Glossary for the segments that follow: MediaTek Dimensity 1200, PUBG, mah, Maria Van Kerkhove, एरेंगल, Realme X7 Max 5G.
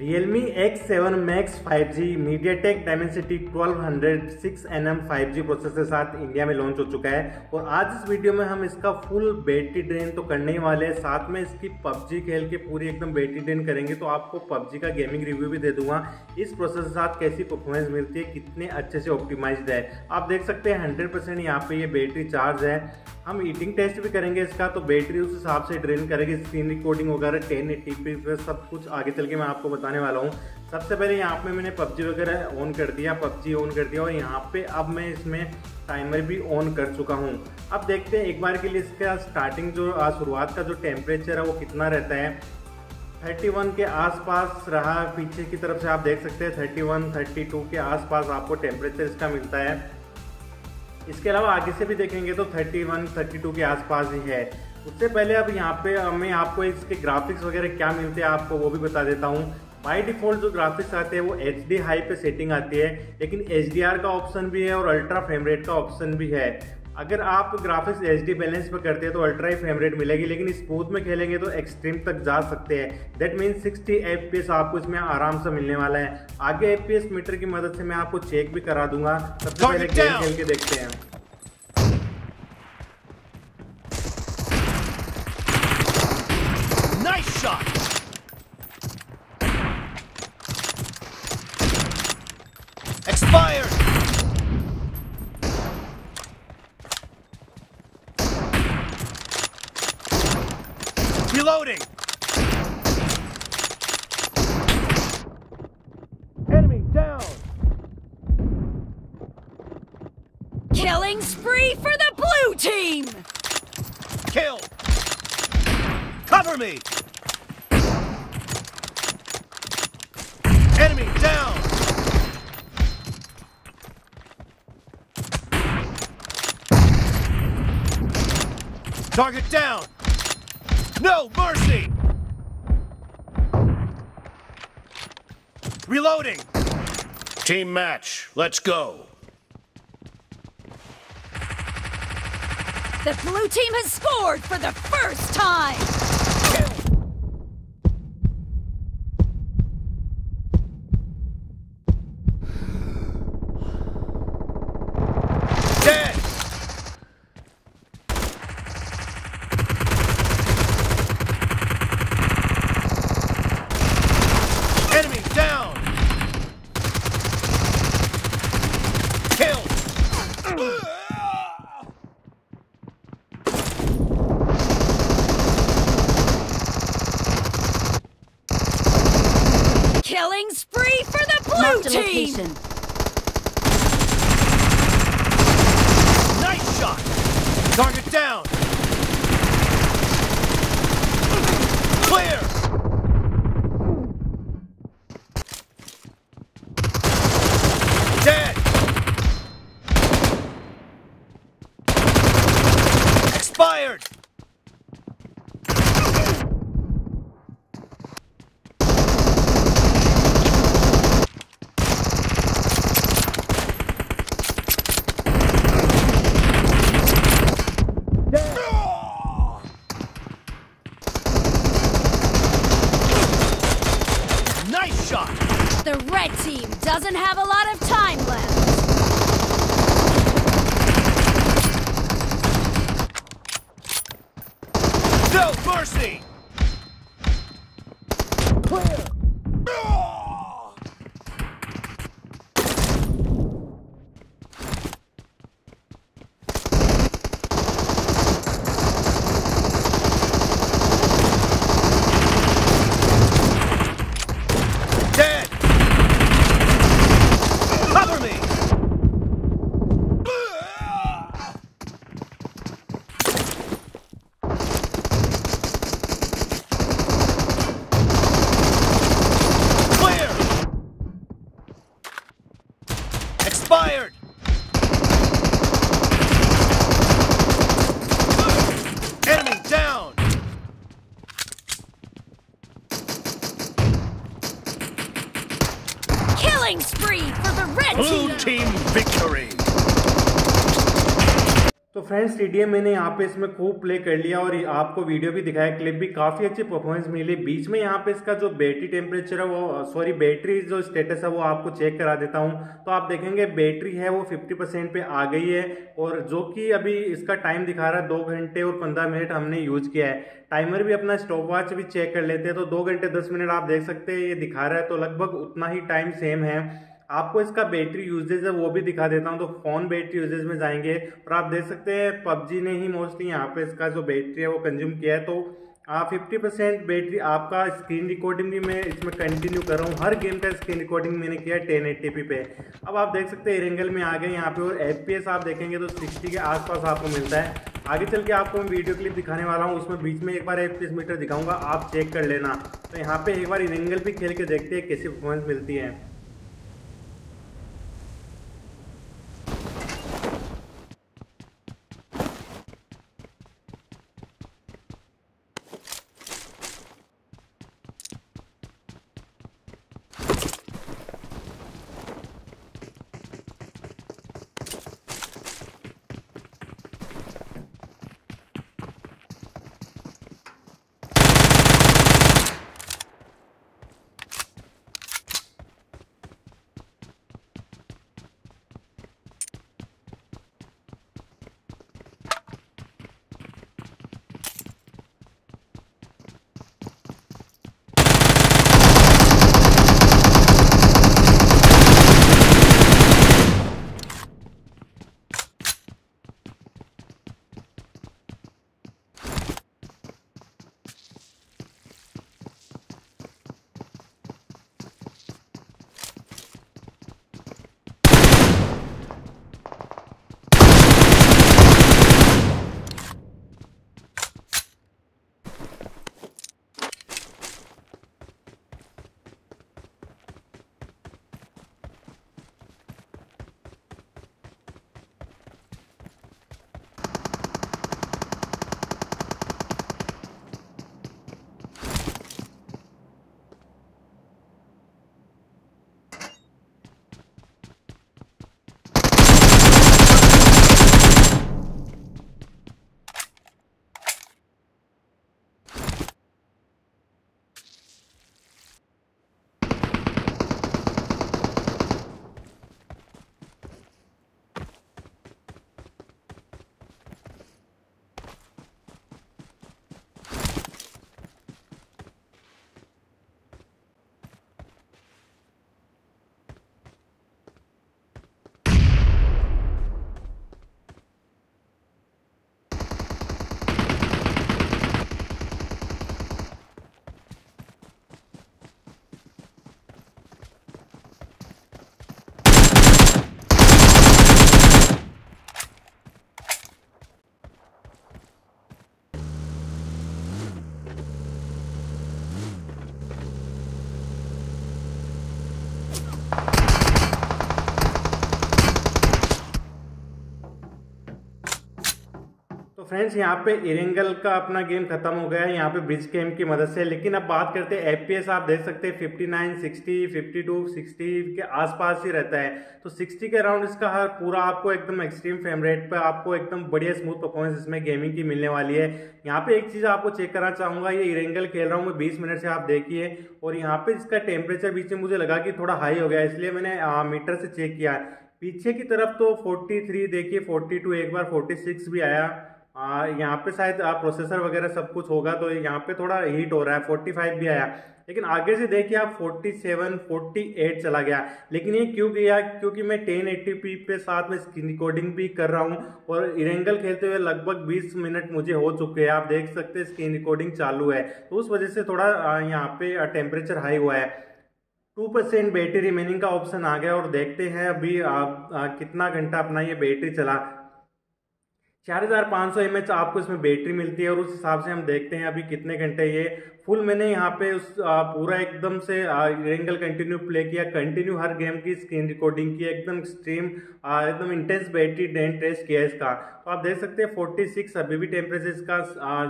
Realme X7 Max 5G MediaTek Dimensity 1200 6nm 5G processor के साथ India में launch हो चुका है और आज इस वीडियो में हम इसका फुल बैटरी ड्रेन तो करने ही वाले हैं, साथ में इसकी PUBG खेल के पूरी एकदम बैटरी ड्रेन करेंगे तो आपको PUBG का गेमिंग रिव्यू भी दे दूंगा। इस प्रोसेसर के साथ कैसी परफॉर्मेंस मिलती है, कितने अच्छे से ऑप्टिमाइज्ड है, आप देख सकते हैं 100% यहाँ पे ये बैटरी चार्ज है। हम ईटिंग टेस्ट भी करेंगे इसका, तो बैटरी उस हिसाब से ड्रेन करेगी। स्क्रीन रिकॉर्डिंग वगैरह 1080p पे सब कुछ आगे चल के मैं आपको बताने वाला हूँ। सबसे पहले यहाँ पे मैंने PUBG वगैरह ऑन कर दिया, और यहाँ पे अब मैं इसमें टाइमर भी ऑन कर चुका हूँ। अब देखते हैं एक बार के लिए इसका स्टार्टिंग जो शुरुआत का जो टेम्परेचर है वो कितना रहता है। 31 के आसपास रहा, पीछे की तरफ से आप देख सकते हैं 31-32 के आसपास आपको टेम्परेचर इसका मिलता है। इसके अलावा आगे से भी देखेंगे तो 31-32 के आसपास ही है। उससे पहले अब यहाँ पे मैं आपको इसके ग्राफिक्स वगैरह क्या मिलते हैं आपको वो भी बता देता हूँ। बाई डिफ़ॉल्ट जो ग्राफिक्स आते हैं वो HD हाई पे सेटिंग आती है, लेकिन HDR का ऑप्शन भी है और अल्ट्रा फ्रेम रेट का ऑप्शन भी है। अगर आप ग्राफिक्स HD बैलेंस पर करते हैं तो अल्ट्रा ही फ्रेम रेट मिलेगी, लेकिन स्मूथ में खेलेंगे तो एक्सट्रीम तक जा सकते हैं। दैट मीन्स 60 FPS आपको इसमें आराम से मिलने वाला है। आगे FPS मीटर की मदद से मैं आपको चेक भी करा दूंगा। सबसे पहले गेम खेल के देखते हैं। Nice shot. Expire. Reloading. Enemy down. Killing spree for the blue team. Kill. Cover me. Enemy down. Target down. No mercy! Reloading! Team match, let's go! The blue team has scored for the first time! Killing spree for the blue team! Nice shot! Target down! Clear! Dead! Expired! The red team doesn't have a lot of time left. No mercy! Clear! Oh! Fired! Enemy down! Killing spree for the red team! Blue team victory! Friends TDM मैंने यहाँ पे इसमें खूब play कर लिया और आपको video भी दिखाया, क्लिप भी, काफ़ी अच्छी परफॉर्मेंस मिली। बीच में यहाँ पे इसका जो बैटरी टेम्परेचर है वो बैटरी जो स्टेटस है वो आपको चेक करा देता हूँ। तो आप देखेंगे बैटरी है वो 50% पे आ गई है, और जो कि अभी इसका टाइम दिखा रहा है 2 घंटे और 15 मिनट हमने यूज किया है। टाइमर भी अपना स्टॉप वॉच भी चेक कर लेते हैं तो 2 घंटे 10 मिनट आप देख सकते हैं ये दिखा रहा है, तो लगभग उतना ही टाइम सेम है। आपको इसका बैटरी यूजेज है वो भी दिखा देता हूँ। तो फ़ोन बैटरी यूजेज में जाएंगे और आप देख सकते हैं PUBG ने ही मोस्टली यहाँ पे इसका जो बैटरी है वो कंज्यूम किया है। तो 50% बैटरी आपका स्क्रीन रिकॉर्डिंग भी मैं इसमें कंटिन्यू कर रहा हूँ, हर गेम का स्क्रीन रिकॉर्डिंग मैंने किया 1080p पे। अब आप देख सकते हैं एरेंगल में आ गए यहाँ पे, और FPS आप देखेंगे तो 60 के आसपास आपको मिलता है। आगे चल के आपको मैं वीडियो क्लिप दिखाने वाला हूँ, उसमें बीच में एक बार FPS मीटर दिखाऊँगा, आप चेक कर लेना। तो यहाँ पर एक बार एरेंगल भी खेल के देखते हैं कैसी परफॉर्मेंस मिलती है। फ्रेंड्स यहाँ पे एरेंगल का अपना गेम खत्म हो गया है यहाँ पे ब्रिज गेम की मदद से। लेकिन अब बात करते हैं FPS, आप देख सकते हैं 59, 60, 52, 60 के आसपास ही रहता है। तो 60 के अराउंड इसका हर पूरा आपको एकदम एक्सट्रीम फ्रेम रेट पर आपको एकदम बढ़िया स्मूथ परफॉर्मेंस इसमें गेमिंग की मिलने वाली है। यहाँ पे एक चीज़ आपको चेक करना चाहूँगा, ये एरेंगल खेल रहा हूँ मैं 20 मिनट से, आप देखिए। और यहाँ पर इसका टेम्परेचर बीच में मुझे लगा कि थोड़ा हाई हो गया, इसलिए मैंने मीटर से चेक किया। पीछे की तरफ तो 43 देखिए, 42, एक बार 46 भी आया। यहाँ पे शायद प्रोसेसर वगैरह सब कुछ होगा तो यहाँ पे थोड़ा हीट हो रहा है, 45 भी आया। लेकिन आगे से देखिए आप 47, 48 चला गया। लेकिन ये क्यों गया, क्योंकि मैं 1080p पे साथ में स्क्रीन रिकॉर्डिंग भी कर रहा हूँ, और एरेंगल खेलते हुए लगभग 20 मिनट मुझे हो चुके हैं। आप देख सकते हैं स्क्रीन रिकॉर्डिंग चालू है, तो उस वजह से थोड़ा यहाँ पे टेम्परेचर हाई हुआ है। 2% बैटरी रिमेनिंग का ऑप्शन आ गया, और देखते हैं अभी कितना घंटा अपना ये बैटरी चला। 4500 mAh आपको इसमें बैटरी मिलती है, और उस हिसाब से हम देखते हैं अभी कितने घंटे ये फुल। मैंने यहाँ पे उस पूरा एकदम से एरेंगल कंटिन्यू प्ले किया, कंटिन्यू हर गेम की स्क्रीन रिकॉर्डिंग की, एकदम एक्सट्रीम एकदम इंटेंस बैटरी ड्रेन टेस्ट किया इसका। तो आप देख सकते हैं 46 अभी भी टेम्परेचर इसका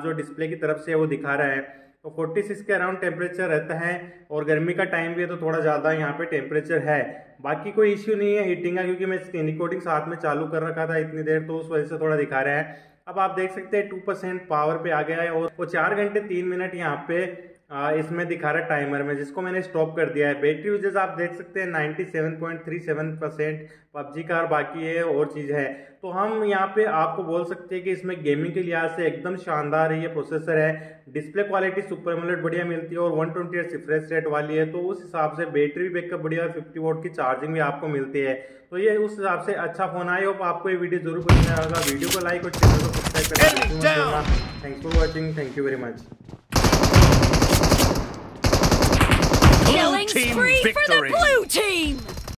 जो डिस्प्ले की तरफ से वो दिखा रहा है। तो 46 के अराउंड टेम्परेचर रहता है और गर्मी का टाइम भी है तो थोड़ा ज़्यादा यहाँ पे टेम्परेचर है। बाकी कोई इश्यू नहीं है हीटिंग का, क्योंकि मैं स्क्रीन रिकॉर्डिंग साथ में चालू कर रखा था इतनी देर, तो उस वजह से थोड़ा दिखा रहा है। अब आप देख सकते हैं 2% पावर पे आ गया है और वो 4 घंटे 3 मिनट यहाँ पे इसमें दिखा रहा है टाइमर में, जिसको मैंने स्टॉप कर दिया है। बैटरी यूजेज आप देख सकते हैं 97.37% PUBG का और बाकी है और चीज़ है। तो हम यहाँ पे आपको बोल सकते हैं कि इसमें गेमिंग के लिहाज से एकदम शानदार ये प्रोसेसर है, डिस्प्ले क्वालिटी सुपर एमोलेड बढ़िया मिलती है और 120 हर्ट्ज़ रिफ्रेश रेट वाली है, तो उस हिसाब से बैटरी बैकअप बढ़िया, 50 वॉट की चार्जिंग भी आपको मिलती है। तो ये उस हिसाब से अच्छा फोन आई। होप आपको ये वीडियो जरूर पसंद आया होगा। वीडियो को लाइक और चैनल को सब्सक्राइब करना। Thanks for watching, thank you very much. Killing spree for the blue team!